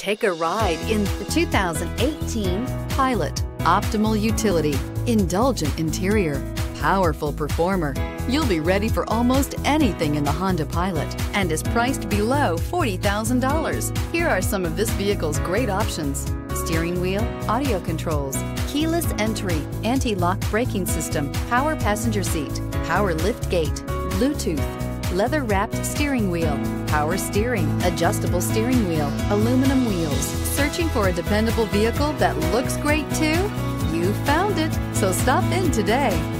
Take a ride in the 2018 Pilot. Optimal utility, indulgent interior, powerful performer. You'll be ready for almost anything in the Honda Pilot and is priced below $40,000. Here are some of this vehicle's great options: steering wheel audio controls, keyless entry, anti-lock braking system, power passenger seat, power lift gate, Bluetooth, leather-wrapped steering wheel, power steering, adjustable steering wheel, aluminum wheels. Searching for a dependable vehicle that looks great too? You found it, so stop in today.